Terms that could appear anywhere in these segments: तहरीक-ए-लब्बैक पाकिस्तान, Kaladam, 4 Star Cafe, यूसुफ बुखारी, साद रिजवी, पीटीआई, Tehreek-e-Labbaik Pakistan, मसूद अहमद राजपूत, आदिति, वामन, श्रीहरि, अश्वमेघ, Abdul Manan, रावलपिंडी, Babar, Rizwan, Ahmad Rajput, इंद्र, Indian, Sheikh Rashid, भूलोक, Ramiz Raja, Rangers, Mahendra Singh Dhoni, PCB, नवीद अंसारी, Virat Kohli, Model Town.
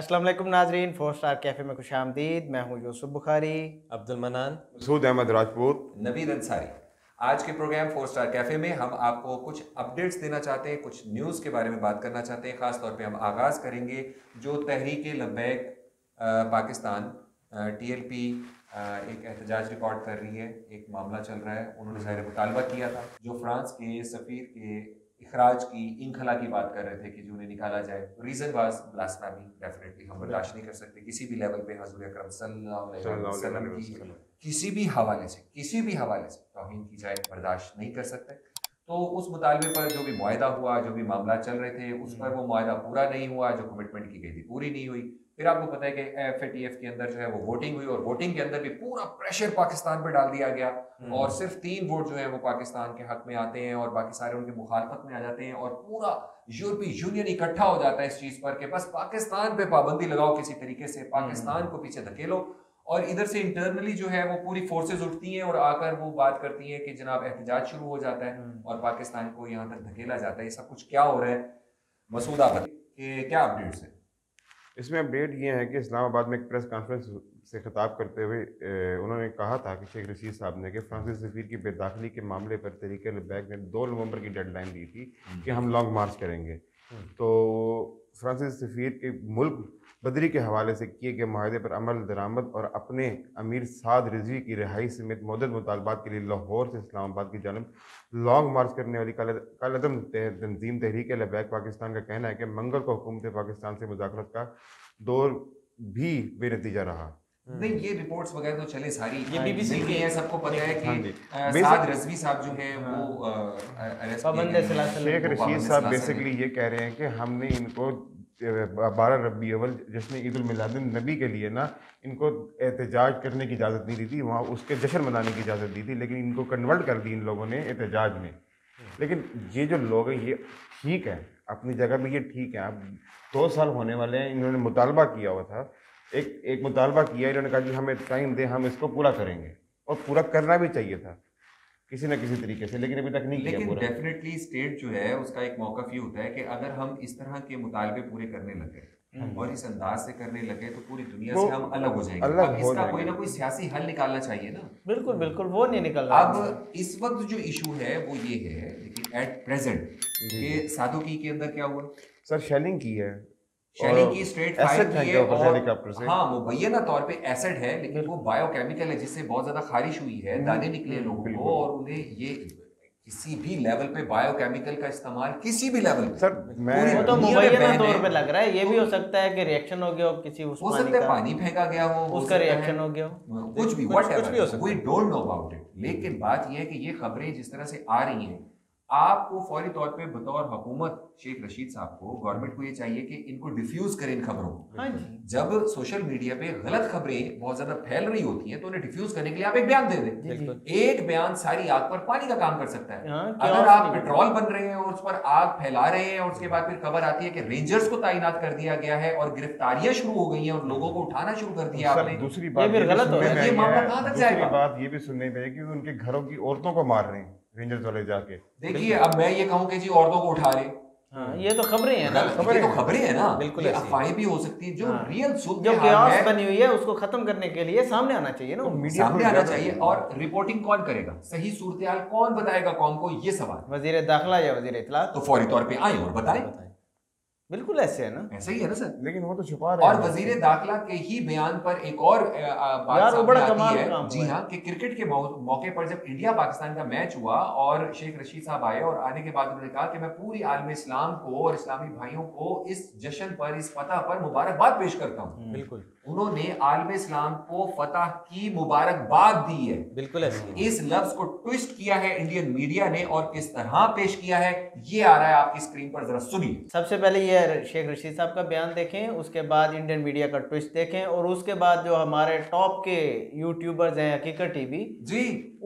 अस्सलाम वालेकुम नाजरीन, 4 स्टार कैफ़े में खुश आमदीद। मैं हूँ यूसुफ बुखारी, अब्दुल मनान, मसूद अहमद राजपूत, नवीद अंसारी। आज के प्रोग्राम 4 स्टार कैफ़े में हम आपको कुछ अपडेट्स देना चाहते हैं, कुछ न्यूज़ के बारे में बात करना चाहते हैं। ख़ास तौर पे हम आगाज़ करेंगे जो तहरीक-ए-लब्बैक पाकिस्तान TLP एक एहतजाज रिकॉर्ड कर रही है, एक मामला चल रहा है। उन्होंने ज़ाहिर मुतालबा किया था, जो फ्रांस के सफ़ीर के इखराज की इंखला की बात कर रहे थे कि जो उन्हें निकाला जाए। रीज़न वाज ब्लास्फेमी, डेफिनेटली हम बर्दाश्त नहीं कर सकते किसी भी लेवल पे हज़रत अकरम सल्लल्लाहु अलैहि वसल्लम की किसी भी हवाले से तौहीन की जाए, बर्दाश्त नहीं कर सकते। तो उस मुतालबे पर जो भी मुआहदा हुआ, जो भी मामला चल रहे थे, उस पर वो मुआहदा पूरा नहीं हुआ, जो कमिटमेंट की गई थी पूरी नहीं हुई। फिर आपको पता है कि FATF के अंदर जो है वो वोटिंग हुई और वोटिंग के अंदर भी पूरा प्रेशर पाकिस्तान पर डाल दिया गया और सिर्फ 3 वोट जो है वो पाकिस्तान के हक में आते हैं और बाकी सारे उनके मुखालफत में आ जाते हैं। और पूरा यूरोपीय यूनियन इकट्ठा हो जाता है इस चीज़ पर कि बस पाकिस्तान पे पाबंदी लगाओ, किसी तरीके से पाकिस्तान को पीछे धकेलो। और इधर से इंटरनली जो है वो पूरी फोर्सेज उठती हैं और आकर वो बात करती हैं कि जनाब एहतजाज शुरू हो जाता है और पाकिस्तान को यहाँ तक धकेला जाता है। ये सब कुछ क्या हो रहा है मसूद, आप क्या अपडेट्स है इसमें? अपडेट ये है कि इस्लामाबाद में एक प्रेस कॉन्फ्रेंस से खिताब करते हुए उन्होंने कहा था कि शेख रशीद साहब ने कि फ्रांसीसी सफ़ीर की बेदाखिली के मामले पर तहरीक-ए-लब्बैक ने 2 नवंबर की डेडलाइन दी थी कि हम लॉन्ग मार्च करेंगे। तो फ्रांसीसी सफ़ीर के मुल्क बदरी के हवाले से किए गए माहदे पर अमल दरामद और अपने अमीर साद रिजवी की रिहाई समेत मदद मुतालबात के लिए लाहौर से इस्लामाबाद की जानब लॉन्ग मार्च करने वाली कालअदम तंजीम तहरीक-ए-लब्बैक पाकिस्तान का कहना है कि मंगल को हुकूमत पाकिस्तान से मुज़ाकरात का दौर भी बेनतीजा रहा। नहीं, ये रिपोर्ट्स वगैरह तो चले सारी, ये BBC की है, सबको पता है कि साद रज़वी साहब जो हैं वो शेख रशीद साहब बेसिकली ये कह रहे हैं कि हमने इनको 12 रबी अव्वल जश्न ईद-उल-मिलाद-उन-नबी के लिए ना इनको एहतजाज करने की इजाज़त नहीं दी थी, वहाँ उसके जश्न मनाने की इजाज़त दी थी, लेकिन इनको कन्वर्ट कर दी इन लोगों ने एहतजाज में। लेकिन ये जो लोग हैं ये ठीक है, अपनी जगह में ये ठीक है। अब 2 साल होने वाले हैं, इन्होंने मुतालबा किया हुआ था, एक मुतालबा किया, इन्होंने कहा कि हमें टाइम दें, हम इसको पूरा करेंगे, और पूरा करना भी चाहिए था किसी ना किसी तरीके से, लेकिन अभी तक नहीं किया। लेकिन डेफिनेटली स्टेट जो है उसका एक मौक़िफ़ ये होता है कि अगर हम इस तरह के मुतालबे पूरे करने लगे और इस अंदाज से करने लगे तो पूरी दुनिया से हम अलग हो जाएंगे। अब इसका कोई ना कोई सियासी हल निकालना चाहिए ना। बिल्कुल बिल्कुल, वो नहीं निकल रहा। अब इस वक्त जो इशू है वो ये है लेकिन एट प्रेजेंट ये साधुकी के अंदर क्या हुआ सर, शेलिंग की है, शेलिंग की स्ट्रेट फायर की है और हाँ मुबैना तौर पे एसिड है, लेकिन वो बायोकेमिकल है जिससे बहुत ज्यादा खारिश हुई है, दाने निकले लोगों को और उन्हें ये किसी भी लेवल पे बायोकेमिकल का इस्तेमाल किसी भी लेवल पे सर वो तो मुबैना तौर पे लग रहा है। ये भी हो सकता है कि रिएक्शन हो गया हो, किसी हो सकता है पानी फेंका गया हो, उसका रिएक्शन हो गया हो, कुछ भी we don't know about it. लेकिन बात यह है कि ये खबरें जिस तरह से आ रही हैं, आपको फौरी तौर पे बतौर हुकूमत शेख रशीद साहब को, गवर्नमेंट को ये चाहिए कि इनको डिफ्यूज करें इन खबरों को। जब सोशल मीडिया पे गलत खबरें बहुत ज्यादा फैल रही होती हैं तो उन्हें डिफ्यूज करने के लिए आप एक बयान दे दें। एक बयान सारी आग पर पानी का काम कर सकता है। अगर आप पेट्रोल बन रहे हैं और उस पर आग फैला रहे हैं और उसके बाद फिर खबर आती है कि रेंजर्स को तैनात कर दिया गया है और गिरफ्तारियां शुरू हो गई है और लोगों को उठाना शुरू कर दिया आपने, दूसरी बात ये भी सुनने में कि उनके घरों की औरतों को मार रहे हैं रेंजर्स वाले जाके। देखिए अब मैं ये कहूँ कि जी औरतों को उठा ले, हाँ, ये तो खबरें हैं ना, खबरें हैं ना बिल्कुल, अफवाहें भी हो सकती है। जो रियल जो क्यास बनी हुई है उसको खत्म करने के लिए सामने आना चाहिए ना, मीडिया सामने आना चाहिए। और रिपोर्टिंग कौन करेगा, सही सूरत कौन बताएगा कौम को, ये सवाल वजीर दाखिला या वजीर इतला तो फौरी तौर पर आए और बताएं। बिल्कुल ऐसे है ना, ऐसे ही है ना सर, लेकिन वो तो छुपा रहे हैं। और वजीर दाखिला के ही बयान पर एक और बात सामने आई है, जी हाँ, कि क्रिकेट के मौके पर जब इंडिया पाकिस्तान का मैच हुआ और शेख रशीद साहब आए और आने के बाद उन्होंने कहा कि मैं पूरी आलम इस्लाम को और इस्लामी भाइयों को इस जश्न पर, इस फतह पर मुबारकबाद पेश करता हूँ। बिल्कुल, उन्होंने आलम इस्लाम को फतह की मुबारकबाद दी है। बिल्कुल, इस लफ्ज को ट्विस्ट किया है इंडियन मीडिया ने और किस तरह पेश किया है ये आ रहा है आपकी स्क्रीन पर, जरा सुनिए। सबसे पहले ये शेख रशीद साहब का बयान देखें, उसके बाद इंडियन मीडिया का ट्विस्ट देखें और उसके बाद जो हमारे टॉप के यूट्यूबर्स हैं हकीकत टीवी जी,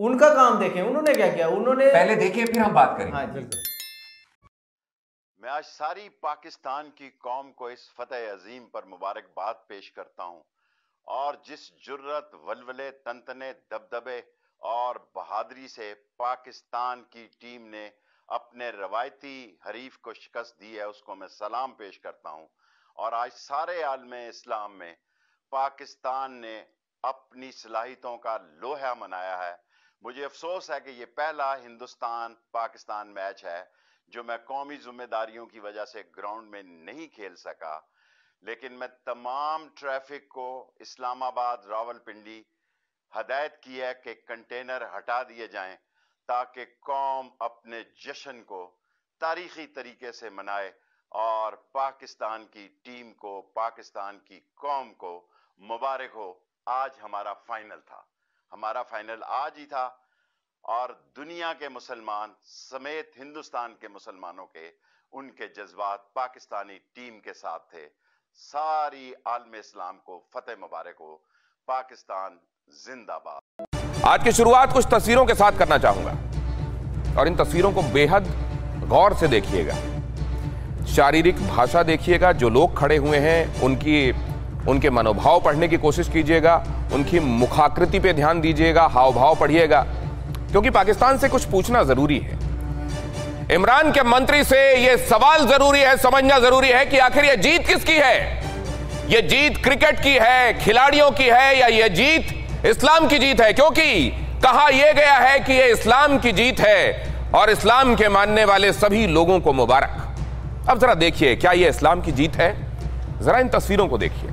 उनका काम देखें, उन्होंने क्या किया। उन्होंने पहले देखें फिर हम बात करें। हाँ बिल्कुल, मैं आज सारी पाकिस्तान की कौम को इस फतेह अजीम पर मुबारकबाद पेश करता हूं और जिस जुर्रत, वल्वले, तंतने, दबदबे और बहादुरी से पाकिस्तान की टीम ने अपने रवायती हरीफ को शिकस्त दी है उसको मैं सलाम पेश करता हूँ और आज सारे आलम इस्लाम में पाकिस्तान ने अपनी सलाहितों का लोहा मनाया है। मुझे अफसोस है कि ये पहला हिंदुस्तान पाकिस्तान मैच है जो मैं कौमी जिम्मेदारियों की वजह से ग्राउंड में नहीं खेल सका, लेकिन मैं तमाम ट्रैफिक को इस्लामाबाद रावलपिंडी हदायत की है कि कंटेनर हटा दिए जाएं ताकि कौम अपने जश्न को तारीखी तरीके से मनाए और पाकिस्तान की टीम को, पाकिस्तान की कौम को मुबारक हो। आज हमारा फाइनल था, हमारा फाइनल आज ही था और दुनिया के मुसलमान समेत हिंदुस्तान के मुसलमानों के उनके जज्बात पाकिस्तानी टीम के साथ थे। सारी आलम इस्लाम को फतेह मुबारक हो। पाकिस्तान जिंदाबाद। आज की शुरुआत कुछ तस्वीरों के साथ करना चाहूंगा और इन तस्वीरों को बेहद गौर से देखिएगा, शारीरिक भाषा देखिएगा, जो लोग खड़े हुए हैं उनके मनोभाव पढ़ने की कोशिश कीजिएगा, उनकी मुखाकृति पे ध्यान दीजिएगा, हाव भाव पढ़िएगा, क्योंकि पाकिस्तान से कुछ पूछना जरूरी है। इमरान के मंत्री से यह सवाल जरूरी है, समझना जरूरी है कि आखिर यह जीत किसकी है। यह जीत क्रिकेट की है, खिलाड़ियों की है, या यह जीत इस्लाम की जीत है? क्योंकि कहा यह गया है कि यह इस्लाम की जीत है और इस्लाम के मानने वाले सभी लोगों को मुबारक। अब जरा देखिए, क्या यह इस्लाम की जीत है? जरा इन तस्वीरों को देखिए।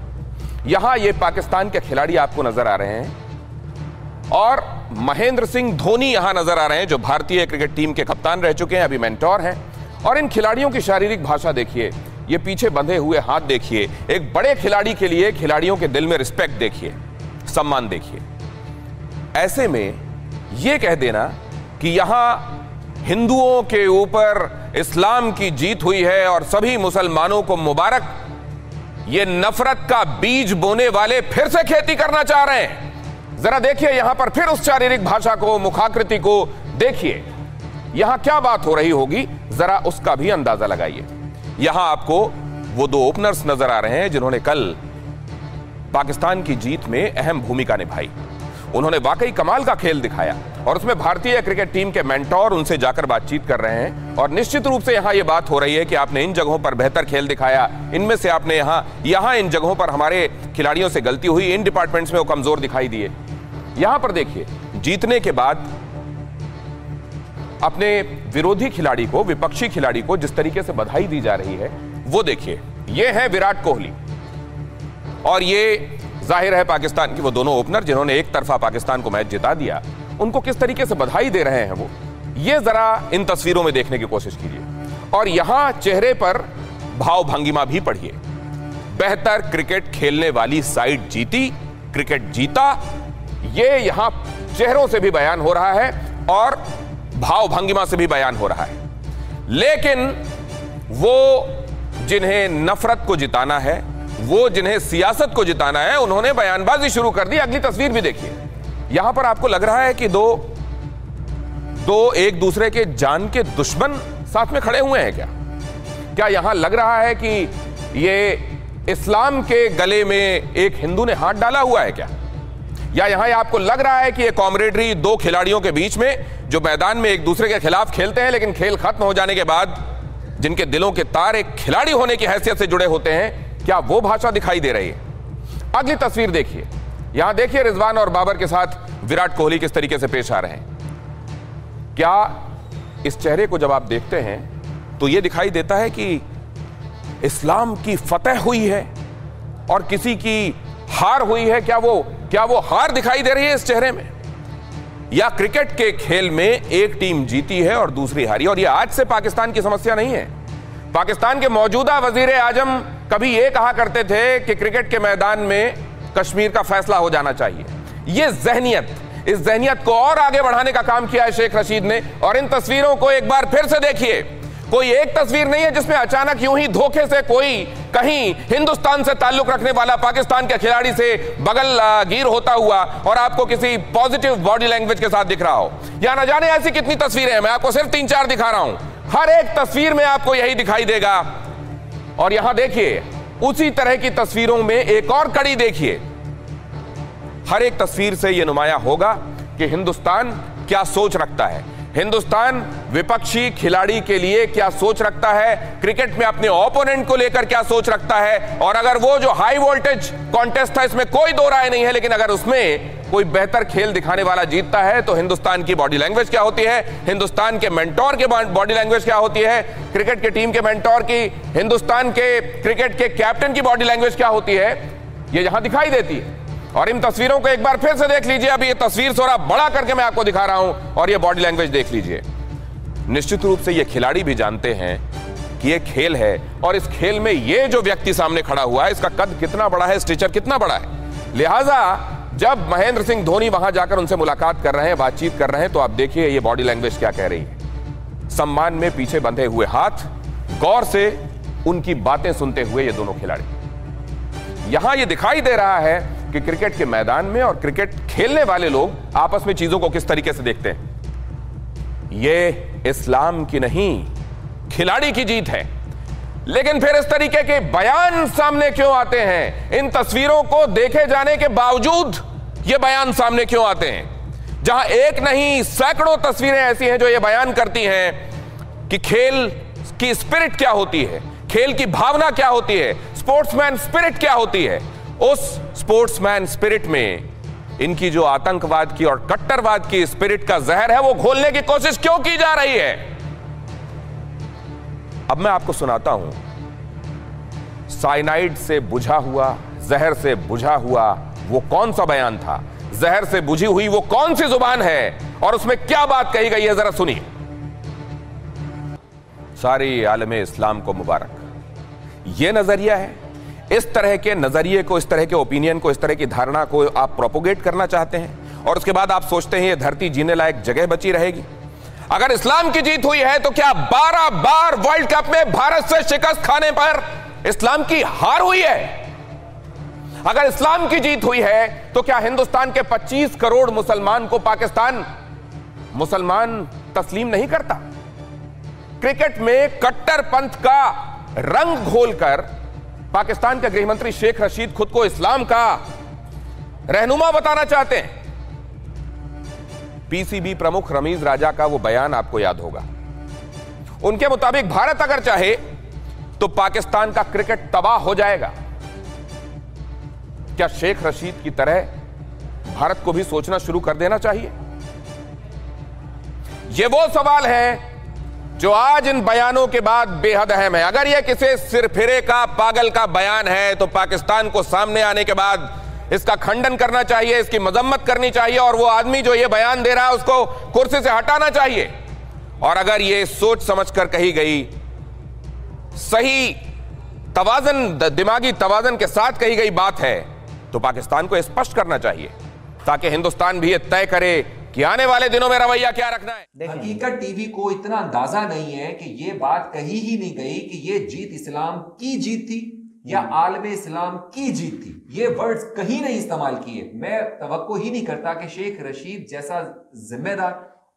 यहां ये पाकिस्तान के खिलाड़ी आपको नजर आ रहे हैं और महेंद्र सिंह धोनी यहां नजर आ रहे हैं, जो भारतीय क्रिकेट टीम के कप्तान रह चुके हैं, अभी मेंटोर हैं। और इन खिलाड़ियों की शारीरिक भाषा देखिए, ये पीछे बंधे हुए हाथ देखिए, एक बड़े खिलाड़ी के लिए खिलाड़ियों के दिल में रिस्पेक्ट देखिए, सम्मान देखिए। ऐसे में यह कह देना कि यहां हिंदुओं के ऊपर इस्लाम की जीत हुई है और सभी मुसलमानों को मुबारक, ये नफरत का बीज बोने वाले फिर से खेती करना चाह रहे हैं। जरा देखिए यहां पर फिर उस शारीरिक भाषा को, मुखाकृति को देखिए। यहां क्या बात हो रही होगी, जरा उसका भी अंदाजा लगाइए। यहां आपको वो दो ओपनर्स नजर आ रहे हैं जिन्होंने कल पाकिस्तान की जीत में अहम भूमिका निभाई। उन्होंने वाकई कमाल का खेल दिखाया और उसमें भारतीय क्रिकेट टीम के मेंटोर उनसे जाकर बातचीत कर रहे हैं और निश्चित रूप से यहां यह बात हो रही है कि आपने इन जगहों पर बेहतर खेल दिखाया, इनमें से आपने यहां इन जगहों पर हमारे खिलाड़ियों से गलती हुई, इन डिपार्टमेंट्स में वो कमजोर दिखाई दिए। यहां पर देखिए, जीतने के बाद अपने विरोधी खिलाड़ी को, विपक्षी खिलाड़ी को जिस तरीके से बधाई दी जा रही है वो देखिए। ये है विराट कोहली और ये जाहिर है पाकिस्तान की वो दोनों ओपनर जिन्होंने एक तरफा पाकिस्तान को मैच जिता दिया, उनको किस तरीके से बधाई दे रहे हैं वो, ये जरा इन तस्वीरों में देखने की कोशिश कीजिए। और यहां चेहरे पर भाव भंगिमा भी पढ़िए, बेहतर क्रिकेट खेलने वाली साइड जीती, क्रिकेट जीता, ये यहां चेहरों से भी बयान हो रहा है और भाव भंगिमा से भी बयान हो रहा है। लेकिन वो जिन्हें नफरत को जिताना है, वो जिन्हें सियासत को जिताना है, उन्होंने बयानबाजी शुरू कर दी। अगली तस्वीर भी देखिए, यहां पर आपको लग रहा है कि दो एक दूसरे के जान के दुश्मन साथ में खड़े हुए हैं। क्या यहां लग रहा है कि ये इस्लाम के गले में एक हिंदू ने हाथ डाला हुआ है क्या? या यहां आपको लग रहा है कि ये कॉमरेडरी दो खिलाड़ियों के बीच में जो मैदान में एक दूसरे के खिलाफ खेलते हैं, लेकिन खेल खत्म हो जाने के बाद जिनके दिलों के तार एक खिलाड़ी होने की हैसियत से जुड़े होते हैं, क्या वो भाषा दिखाई दे रही है? अगली तस्वीर देखिए, यहां देखिए रिजवान और बाबर के साथ विराट कोहली किस तरीके से पेश आ रहे हैं। क्या इस चेहरे को जब आप देखते हैं तो यह दिखाई देता है कि इस्लाम की फतह हुई है और किसी की हार हुई है? क्या वो हार दिखाई दे रही है इस चेहरे में? या क्रिकेट के खेल में एक टीम जीती है और दूसरी हारी? और यह आज से पाकिस्तान की समस्या नहीं है। पाकिस्तान के मौजूदा वजीर आजम कभी यह कहा करते थे कि क्रिकेट के मैदान में कश्मीर का फैसला हो जाना चाहिए। यह जहनियत, इस जहनियत को और आगे बढ़ाने का काम किया है शेख रशीद ने। और इन तस्वीरों को एक बार फिर से देखिए, कोई एक तस्वीर नहीं है जिसमें अचानक यूं ही धोखे से कोई कहीं हिंदुस्तान से ताल्लुक रखने वाला पाकिस्तान के खिलाड़ी से बगलगीर होता हुआ और आपको किसी पॉजिटिव बॉडी लैंग्वेज के साथ दिख रहा हो। या न जाने ऐसी कितनी तस्वीरें हैं, मैं आपको सिर्फ 3-4 दिखा रहा हूं। हर एक तस्वीर में आपको यही दिखाई देगा। और यहां देखिए, उसी तरह की तस्वीरों में एक और कड़ी देखिए। हर एक तस्वीर से यह नुमाया होगा कि हिंदुस्तान क्या सोच रखता है। हिंदुस्तान विपक्षी खिलाड़ी के लिए क्या सोच रखता है, क्रिकेट में अपने ओपोनेंट को लेकर क्या सोच रखता है, और अगर वो जो हाई वोल्टेज कॉन्टेस्ट था इसमें कोई दो राय नहीं है, लेकिन अगर उसमें कोई बेहतर खेल दिखाने वाला जीतता है तो हिंदुस्तान की बॉडी लैंग्वेज क्या होती है, हिंदुस्तान के मेंटोर के बॉडी लैंग्वेज क्या होती है, क्रिकेट के टीम के मेंटोर की, हिंदुस्तान के क्रिकेट के कैप्टन की बॉडी लैंग्वेज क्या होती है, ये यहां दिखाई देती है। और इन तस्वीरों को एक बार फिर से देख लीजिए। अभी ये तस्वीर थोड़ा बड़ा करके मैं आपको दिखा रहा हूं और ये बॉडी लैंग्वेज देख लीजिए। निश्चित रूप से ये खिलाड़ी भी जानते हैं कि ये खेल है और इस खेल में ये जो व्यक्ति सामने खड़ा हुआ है इसका कद कितना बड़ा है, स्ट्रेचर कितना बड़ा है। लिहाजा जब महेंद्र सिंह धोनी वहां जाकर उनसे मुलाकात कर रहे हैं, बातचीत कर रहे हैं, तो आप देखिए ये बॉडी लैंग्वेज क्या कह रही है। सम्मान में पीछे बंधे हुए हाथ, गौर से उनकी बातें सुनते हुए ये दोनों खिलाड़ी। यहां ये दिखाई दे रहा है कि क्रिकेट के मैदान में और क्रिकेट खेलने वाले लोग आपस में चीजों को किस तरीके से देखते हैं। ये इस्लाम की नहीं, खिलाड़ी की जीत है। लेकिन फिर इस तरीके के बयान सामने क्यों आते हैं? इन तस्वीरों को देखे जाने के बावजूद ये बयान सामने क्यों आते हैं, जहां एक नहीं सैकड़ों तस्वीरें ऐसी हैं जो ये बयान करती हैं कि खेल की स्पिरिट क्या होती है, खेल की भावना क्या होती है, स्पोर्ट्समैन स्पिरिट क्या होती है। उस स्पोर्ट्समैन स्पिरिट में इनकी जो आतंकवाद की और कट्टरवाद की स्पिरिट का जहर है वो घोलने की कोशिश क्यों की जा रही है। अब मैं आपको सुनाता हूं, साइनाइड से बुझा हुआ, जहर से बुझा हुआ वो कौन सा बयान था, जहर से बुझी हुई वो कौन सी जुबान है और उसमें क्या बात कही गई है, जरा सुनिए। सारी आलमे इस्लाम को मुबारक, ये नजरिया है, इस तरह के नजरिए को, इस तरह के ओपिनियन को, इस तरह की धारणा को आप प्रोपोगेट करना चाहते हैं और उसके बाद आप सोचते हैं ये धरती जीने लायक जगह बची रहेगी। अगर इस्लाम की जीत हुई है तो क्या 12 बार वर्ल्ड कप में भारत से शिकस्त खाने पर इस्लाम की हार हुई है? अगर इस्लाम की जीत हुई है तो क्या हिंदुस्तान के 25 करोड़ मुसलमान को पाकिस्तान मुसलमान तस्लीम नहीं करता? क्रिकेट में कट्टरपंथ का रंग घोलकर पाकिस्तान के गृहमंत्री शेख रशीद खुद को इस्लाम का रहनुमा बताना चाहते हैं। पीसीबी प्रमुख रमीज राजा का वो बयान आपको याद होगा। उनके मुताबिक भारत अगर चाहे तो पाकिस्तान का क्रिकेट तबाह हो जाएगा। क्या शेख रशीद की तरह भारत को भी सोचना शुरू कर देना चाहिए? ये वो सवाल है जो आज इन बयानों के बाद बेहद अहम है। अगर यह किसी सिरफिरे का, पागल का बयान है तो पाकिस्तान को सामने आने के बाद इसका खंडन करना चाहिए, इसकी मजम्मत करनी चाहिए और वो आदमी जो ये बयान दे रहा है उसको कुर्सी से हटाना चाहिए। और अगर ये सोच समझकर कही गई, सही तवाजन, दिमागी तवाजन के साथ कही गई बात है तो पाकिस्तान को स्पष्ट करना चाहिए ताकि हिंदुस्तान भी ये तय करे कि आने वाले दिनों में रवैया क्या रखना है। हकीकत टीवी को इतना अंदाजा नहीं है कि ये बात कही ही नहीं गई कि ये जीत इस्लाम की जीत थी या आलम इस्लाम की जीत थी। ये वर्ड्स कहीं नहीं इस्तेमाल किए। मैं तवक्को ही नहीं करता कि शेख रशीद जैसा जिम्मेदार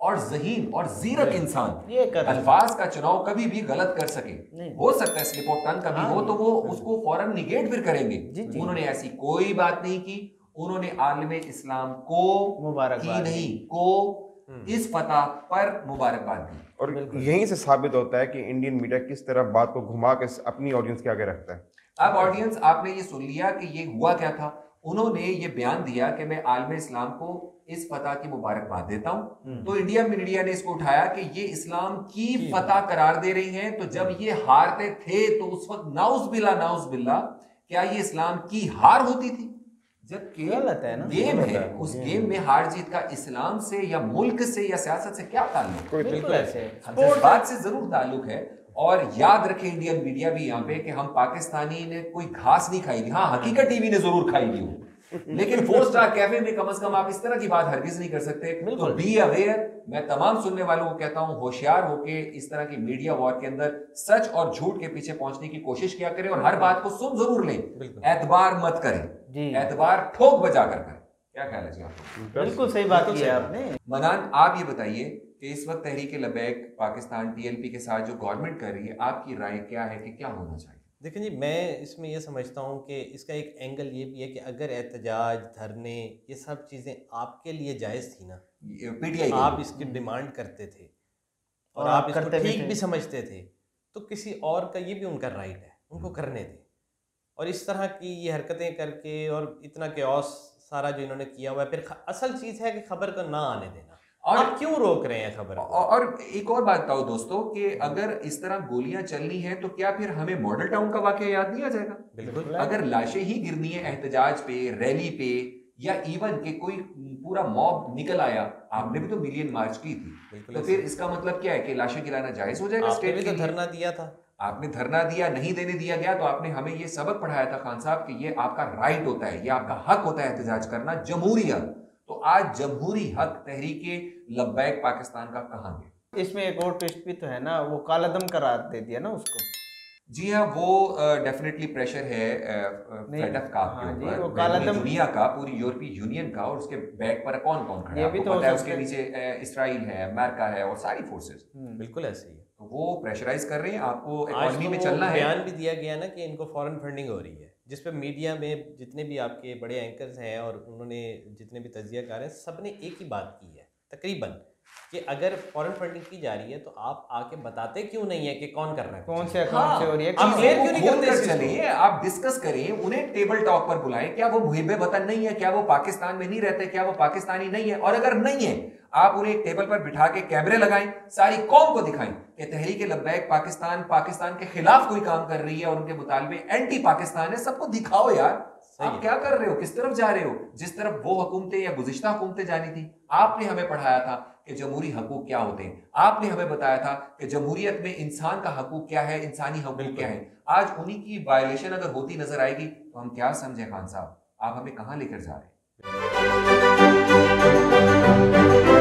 और जहीन और जीरक इंसान अल्फाज का चुनाव कभी भी गलत कर सके। हो सकता है स्लिप ऑफ टंग कभी हो तो वो उसको फौरन निगेट फिर करेंगे। उन्होंने ऐसी कोई बात नहीं की। उन्होंने आलम इस्लाम को मुबारकबाद नहीं, को इस फतह पर मुबारकबाद दी। और यहीं से साबित होता है कि इंडियन मीडिया किस तरह बात को घुमा के अपनी ऑडियंस के आगे रखता है। अब ऑडियंस आपने ये सुन लिया कि ये हुआ क्या था। उन्होंने ये बयान दिया कि मैं आलम इस्लाम को इस फतह की मुबारकबाद देता हूं, तो इंडिया मीडिया ने इसको उठाया कि ये इस्लाम की फतह करार दे रही है। तो जब ये हारते थे तो उस वक्त नाउज बिल्ला क्या ये इस्लाम की हार होती थी? जब गेम है, उस गेम में हार जीत का इस्लाम से या मुल्क से या सियासत से क्या ताल्लुक? जज्बात से जरूर ताल्लुक है। और याद रखें इंडियन मीडिया भी यहाँ पे कि हम पाकिस्तानी ने कोई घास नहीं खाई थी। हाँ, हकीकत टीवी ने जरूर खाई थी हो, लेकिन 4 स्टार कैफे में कम से कम आप इस तरह की बात हरगिज नहीं कर सकते। तो बी अवेयर, मैं तमाम सुनने वालों को कहता हूँ होशियार होके इस तरह की मीडिया वॉर के अंदर सच और झूठ के पीछे पहुंचने की कोशिश किया करें और हर बात को सुन जरूर लें, एतबार मत करें, एतबार ठोक बजा कर करें। क्या ख्याल है आपको? बिल्कुल सही बात की है आपने। मनान, आप ये बताइए कि इस वक्त तहरीक-ए-लबैक पाकिस्तान TLP के साथ जो गवर्नमेंट कर रही है, आपकी राय क्या है कि क्या होना चाहिए? देखिए जी, मैं इसमें यह समझता हूँ कि इसका एक एंगल ये भी है कि अगर एहतजाज, धरने, ये सब चीज़ें आपके लिए जायज़ थी ना, पीटीआई आप इसकी डिमांड करते थे और आप इसको ठीक भी समझते थे, तो किसी और का ये भी उनका राइट है, उनको करने दें। और इस तरह की ये हरकतें करके और इतना कैओस सारा जो इन्होंने किया हुआ है, फिर असल चीज़ है कि खबर का ना आने देना। और आप क्यों रोक रहे हैं खबर? और एक और बात बताओ दोस्तों कि अगर इस तरह गोलियां चलनी है तो क्या फिर हमें मॉडल टाउन का वाकया याद नहीं आ जाएगा? बिल्कुल। अगर लाशें ही गिरनी है एहतजाज पे, रैली पे, या इवन के कोई पूरा मॉब निकल आया, आपने भी तो मिलियन मार्च की थी, तो फिर इसका मतलब क्या है कि लाशें गिराना जायज हो जाएगा? आपने भी तो धरना दिया था, आपने धरना दिया, नहीं देने दिया गया, तो आपने हमें ये सबक पढ़ाया था खान साहब कि ये आपका राइट होता है, ये आपका हक होता है एहतजाज करना, जमहूरी हक। तो आज जमहूरी हक तहरीके लब्बैक पाकिस्तान का कहां गया? इसमें एक और ट्विस्ट भी तो है ना, वो कालादम करार दे दिया ना उसको। जी हाँ, वो डेफिनेटली प्रेशर है FATF का, वो दुनिया का, पूरी यूरोपीय यूनियन का, और उसके बैक पर कौन कौन खड़ा है तो उसके नीचे इसराइल है, अमेरिका है, और सारी फोर्सेस। बिल्कुल ऐसे ही है, तो वो प्रेशराइज कर रहे हैं आपको इकोनॉमी में चलना है। बयान भी दिया गया ना कि इनको फॉरेन फंडिंग हो रही है, जिसपे मीडिया में जितने भी आपके बड़े एंकर्स हैं और उन्होंने जितने भी तजिया कार हैं, सब ने एक ही बात की है तकरीबन कि अगर फॉरेन फंडिंग की जा रही है तो आप आके बताते क्यों नहीं है कि कौन कर रहा है, कौन से अकाउंट से हो रही है, आप शेयर क्यों नहीं करते? चलिए आप डिस्कस करें, उन्हें टेबल टॉक पर बुलाएं। क्या वो मुहिब्बे वतन नहीं है? क्या वो पाकिस्तान में नहीं रहते? क्या वो पाकिस्तानी नहीं है? और अगर नहीं है, आप उन्हें टेबल पर बिठा के कैमरे लगाएं, सारी कौम को दिखाएं कि तहरीके लब्बैक पाकिस्तान पाकिस्तान के खिलाफ कोई काम कर रही है और उनके मुतालबे एंटी पाकिस्तान है। सबको दिखाओ यार, आप क्या कर रहे हो, किस तरफ जा रहे हो, जिस तरफ वो हुकूमतें या गुज़िश्ता हुकूमतें जानी थी। आपने हमें पढ़ाया था कि जमहूरी हकूक क्या होते हैं, आपने हमें बताया था कि जमहूरियत में इंसान का हकूक क्या है, इंसानी हकूक क्या है। आज उन्हीं की वायलेशन अगर होती नजर आएगी तो हम क्या समझे खान साहब, आप हमें कहाँ लेकर जा रहे हैं?